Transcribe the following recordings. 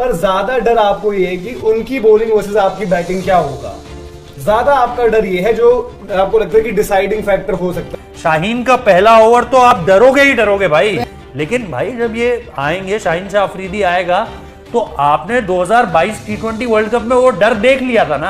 पर ज्यादा डर आपको ये है कि उनकी बॉलिंग वर्सेस आपकी बैटिंग क्या होगा, ज्यादा आपका डर ये है जो आपको लगता है कि डिसाइडिंग फैक्टर हो सकता है। शाहीन का पहला ओवर तो आप डरोगे ही डरोगे भाई, लेकिन भाई जब ये आएंगे शाहीन शाह अफरीदी आएगा तो आपने 2022 T20 वर्ल्ड कप में वो डर देख लिया था ना,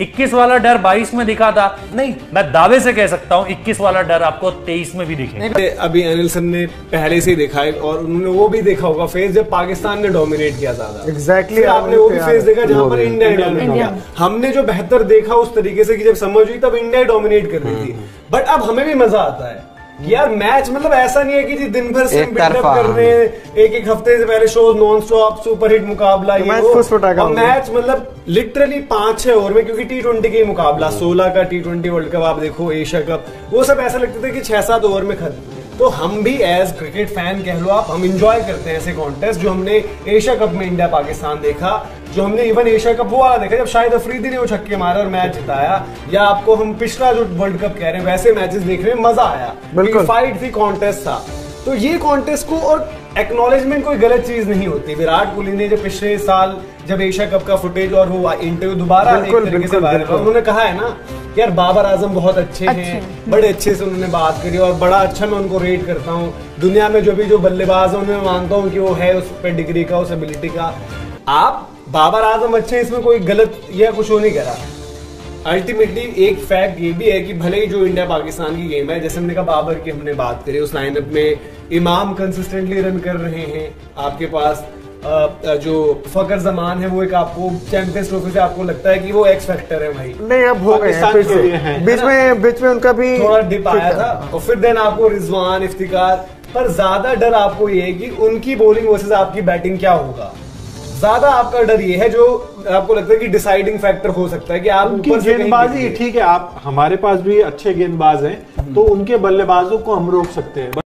21 वाला डर 22 में दिखा था। नहीं, मैं दावे से कह सकता हूँ 21 वाला डर आपको 23 में भी दिखेगा। अभी एनिल्सन ने पहले से ही देखा है और उन्होंने वो भी देखा होगा फेज जब पाकिस्तान ने डोमिनेट किया ज्यादा। एग्जैक्टली आपने वो भी फेज देखा जहाँ पर इंडिया डोमिनेट, हमने जो बेहतर देखा उस तरीके से कि जब समझ हुई तब इंडिया डोमिनेट कर रही थी। बट अब हमें भी मजा आता है यार मैच, मतलब ऐसा नहीं है कि जी दिन भर सिर्फ बिल्डअप कर रहे हैं, एक एक हफ्ते से पहले shows non stop super hit मुकाबला ये और मैच, मतलब लिटरली 5-6 ओवर में, क्योंकि T20 के मुकाबला 16 का T20 वर्ल्ड कप आप देखो, एशिया कप, वो सब ऐसा लगता था कि 6-7 ओवर में खत्म। तो हम भी एज क्रिकेट फैन कह लो आप, हम इंजॉय करते हैं ऐसे कॉन्टेस्ट। जो हमने एशिया कप में इंडिया पाकिस्तान देखा, जो हमने इवन एशिया कप वो वाला देखा जब शाहिद अफरीदी ने वो छक्के मारे और मैच जिताया, या आपको हम पिछला जो वर्ल्ड कप कह रहे हैं वैसे मैचेस देखने में मजा आया, फाइट थी, कॉन्टेस्ट था। तो ये कॉन्टेस्ट को और एक्नॉलेजमेंट कोई गलत चीज नहीं होती। विराट कोहली ने जब पिछले साल जब एशिया कप का फुटेज और वो इंटरव्यू दोबारा उन्होंने कहा है ना यार बाबर आजम बहुत अच्छे हैं, बड़े अच्छे से उन्होंने बात करी और बड़ा अच्छा मैं उनको रेट करता हूँ। दुनिया में जो भी जो बल्लेबाज है उन्हें मानता हूँ कि वो है उस पर डिग्री का, उस एबिलिटी का। आप बाबर आजम अच्छे, इसमें कोई गलत या कुछ वो नहीं करा। अल्टीमेटली एक फैक्ट ये भी है कि भले ही जो इंडिया पाकिस्तान की गेम है, जैसे हमने कहा बाबर की हमने बात करी, उस लाइनअप में इमाम कंसिस्टेंटली रन कर रहे हैं, आपके पास जो फखर जमान है वो एक आपको चैंपियंस ट्रॉफी से आपको लगता है कि वो एक्स फैक्टर है भाई। नहीं अब हो गए, बीच में उनका भी थोड़ा डिप आया था। और फिर देन आपको रिजवान इफ्तिखार, पर ज्यादा डर आपको ये है कि उनकी बॉलिंग वर्सेज आपकी बैटिंग क्या होगा, ज्यादा आपका डर ये है जो आपको लगता है कि डिसाइडिंग फैक्टर हो सकता है कि आप ऊपर से गेंदबाजी। ठीक है, आप हमारे पास भी अच्छे गेंदबाज हैं तो उनके बल्लेबाजों को हम रोक सकते हैं।